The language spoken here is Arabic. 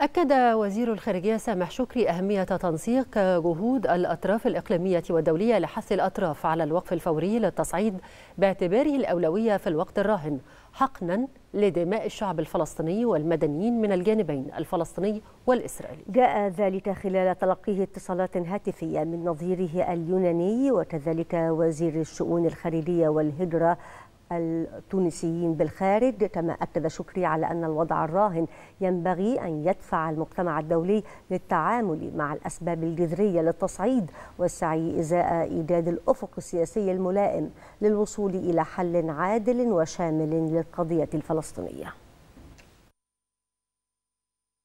أكد وزير الخارجية سامح شكري أهمية تنسيق جهود الأطراف الإقليمية والدولية لحث الأطراف على الوقف الفوري للتصعيد باعتباره الأولوية في الوقت الراهن، حقنا لدماء الشعب الفلسطيني والمدنيين من الجانبين الفلسطيني والإسرائيلي. جاء ذلك خلال تلقيه اتصالات هاتفية من نظيره اليوناني وكذلك وزير الشؤون الخارجية والهجرة التونسيين بالخارج. كما أكد شكري على أن الوضع الراهن ينبغي أن يدفع المجتمع الدولي للتعامل مع الأسباب الجذرية للتصعيد والسعي إزاء إيجاد الأفق السياسي الملائم للوصول إلى حل عادل وشامل للقضية الفلسطينية.